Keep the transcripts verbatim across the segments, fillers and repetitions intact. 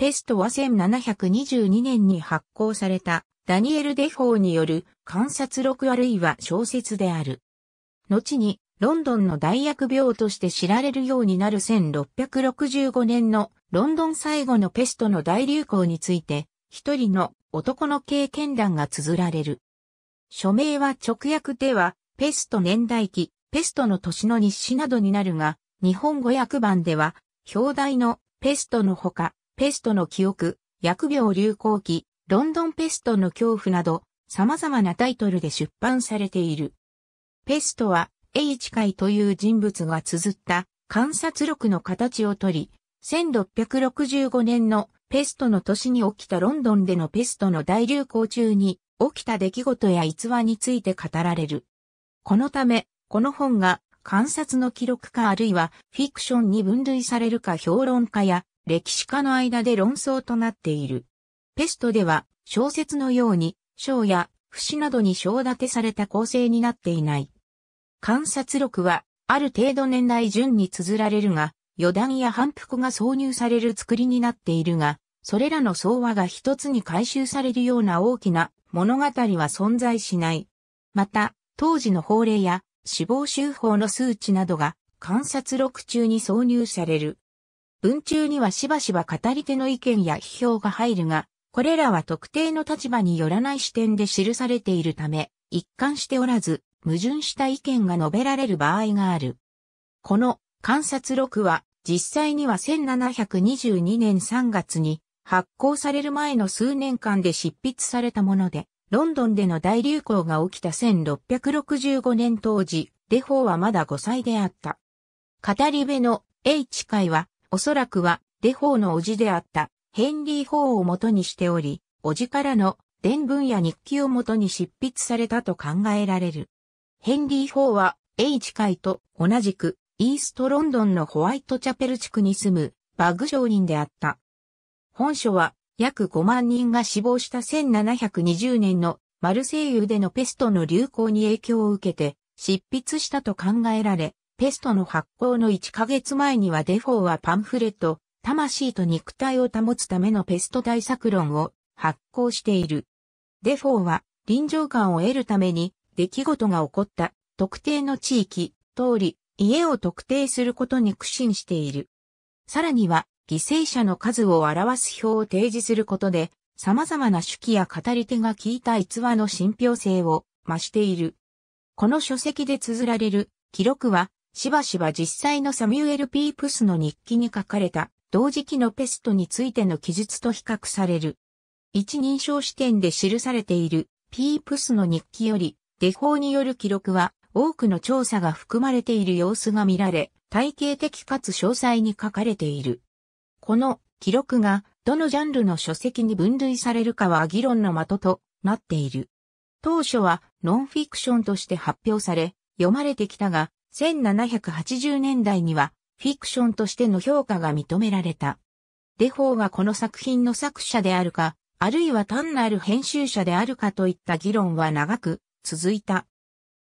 ペストはせんななひゃくにじゅうにねんに発行されたダニエル・デフォーによる観察録あるいは小説である。後にロンドンの大疫病として知られるようになるせんろっぴゃくろくじゅうごねんのロンドン最後のペストの大流行について一人の男の経験談が綴られる。書名は直訳ではペスト年代記、ペストの年の日誌などになるが、日本語訳版では表題のペストのほか、ペストの記憶、疫病流行記、ロンドンペストの恐怖など様々なタイトルで出版されている。ペストはH 海という人物が綴った観察録の形をとり、せんろっぴゃくろくじゅうごねんのペストの年に起きたロンドンでのペストの大流行中に起きた出来事や逸話について語られる。このため、この本が観察の記録かあるいはフィクションに分類されるか評論家や歴史家の間で論争となっている。ペストでは小説のように章や節などに章立てされた構成になっていない。観察録は、ある程度年代順に綴られるが、余談や反復が挿入される作りになっているが、それらの総和が一つに回収されるような大きな物語は存在しない。また、当時の法令や死亡収法の数値などが観察録中に挿入される。文中にはしばしば語り手の意見や批評が入るが、これらは特定の立場によらない視点で記されているため、一貫しておらず、矛盾した意見が述べられる場合がある。この観察録は実際にはせんななひゃくにじゅうにねんさんがつに発行される前の数年間で執筆されたもので、ロンドンでの大流行が起きたせんろっぴゃくろくじゅうごねん当時、デフォーはまだごさいであった。語り部の H 海はおそらくはデフォーの叔父であったヘンリー・フォーを元にしており、叔父からの伝聞や日記を元に執筆されたと考えられる。ヘンリー・フォーは H 海と同じくイーストロンドンのホワイトチャペル地区に住むバグ商人であった。本書は約ごまんにんが死亡したせんななひゃくにじゅうねんのマルセイユでのペストの流行に影響を受けて執筆したと考えられ、ペストの発行のいっかげつまえにはデフォーはパンフレット、魂と肉体を保つためのペスト対策論を発行している。デフォーは臨場感を得るために、出来事が起こった特定の地域、通り、家を特定することに苦心している。さらには、犠牲者の数を表す表を提示することで、様々な手記や語り手が聞いた逸話の信憑性を増している。この書籍で綴られる記録は、しばしば実際のサミュエル・ピープスの日記に書かれた同時期のペストについての記述と比較される。一人称視点で記されているピープスの日記より、デフォーによる記録は多くの調査が含まれている様子が見られ、体系的かつ詳細に書かれている。この記録がどのジャンルの書籍に分類されるかは議論の的となっている。当初はノンフィクションとして発表され、読まれてきたが、せんななひゃくはちじゅうねんだいにはフィクションとしての評価が認められた。デフォーがこの作品の作者であるか、あるいは単なる編集者であるかといった議論は長く、続いた。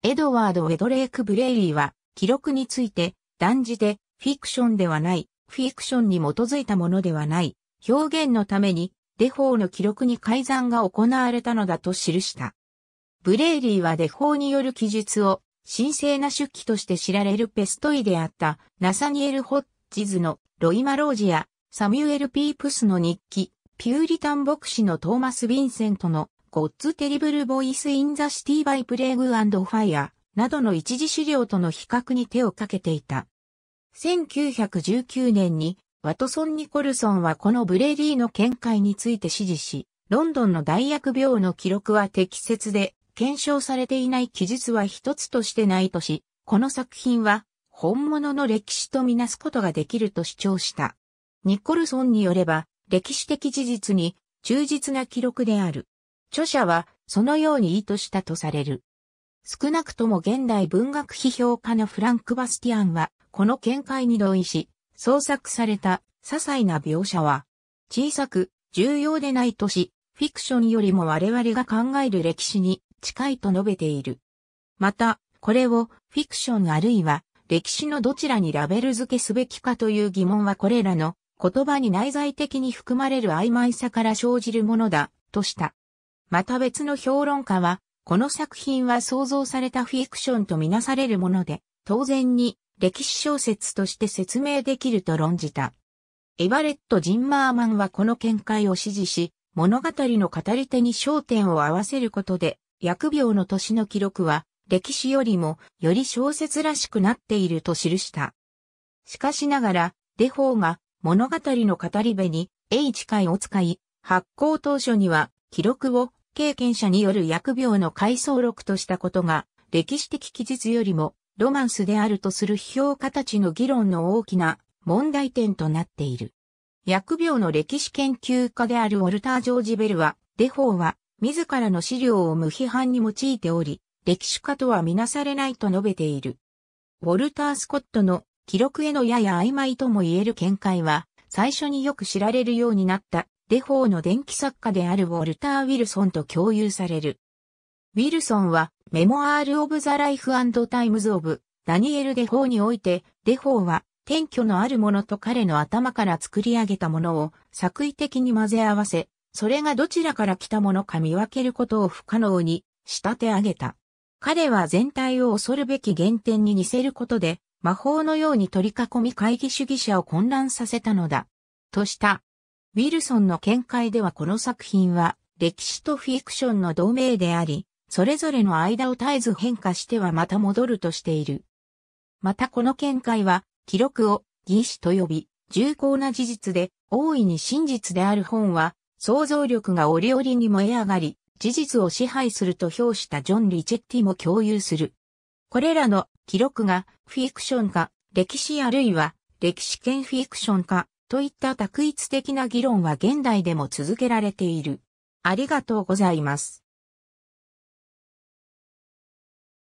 エドワード・ウェドレイク・ブレイリーは、記録について、断じて、フィクションではない、フィクションに基づいたものではない、表現のために、デフォーの記録に改ざんが行われたのだと記した。ブレイリーはデフォーによる記述を、神聖な手記として知られるペスト医であった、ナサニエル・ホッジズのロイマロージや、サミュエル・ピープスの日記、ピューリタン牧師のトーマス・ヴィンセントの、ゴッツ・テリブル・ボイス・イン・ザ・シティ・バイ・プレーグ・アンド・ファイアなどの一次資料との比較に手をかけていた。せんきゅうひゃくじゅうきゅうねんにワトソン・ニコルソンはこのブレイリーの見解について支持し、ロンドンの大疫病の記録は適切で、検証されていない記述は一つとしてないとし、この作品は本物の歴史とみなすことができると主張した。ニコルソンによれば、歴史的事実に忠実な記録である。著者はそのように意図したとされる。少なくとも現代文学批評家のフランク・バスティアンはこの見解に同意し、創作された些細な描写は小さく重要でないとし、フィクションよりも我々が考える歴史に近いと述べている。また、これをフィクションあるいは歴史のどちらにラベル付けすべきかという疑問はこれらの言葉に内在的に含まれる曖昧さから生じるものだ、とした。また別の評論家は、この作品は創造されたフィクションとみなされるもので、当然に歴史小説として説明できると論じた。エバレット・ジンマーマンはこの見解を支持し、物語の語り手に焦点を合わせることで、疫病の年の記録は、歴史よりもより小説らしくなっていると記した。しかしながら、デフォーが物語の語り部に エイチエフ を使い、発行当初には記録を経験者による疫病の回想録としたことが、歴史的記述よりもロマンスであるとする批評家たちの議論の大きな問題点となっている。疫病の歴史研究家であるウォルター・ジョージ・ベルは、デフォーは自らの資料を無批判に用いており、歴史家とはみなされないと述べている。ウォルター・スコットの記録へのやや曖昧とも言える見解は、最初によく知られるようになったデフォーの伝記作家であるウォルター・ウィルソンと共有される。ウィルソンはメモアール・オブ・ザ・ライフ・アンド・タイムズ・オブ・ダニエル・デフォーにおいて、デフォーは典拠のあるものと彼の頭から作り上げたものを作為的に混ぜ合わせ、それがどちらから来たものか見分けることを不可能に仕立て上げた。彼は全体を恐るべき原点に似せることで、魔法のように取り囲み懐疑主義者を混乱させたのだ、とした。ウィルソンの見解ではこの作品は、歴史とフィクションの同盟であり、それぞれの間を絶えず変化してはまた戻るとしている。またこの見解は、記録を疑視と呼び、重厚な事実で、大いに真実である本は、想像力が折々に燃え上がり、事実を支配すると評したジョン・リチェッティも共有する。これらの記録がフィクションか歴史あるいは歴史兼フィクションかといった択一的な議論は現代でも続けられている。ありがとうございます。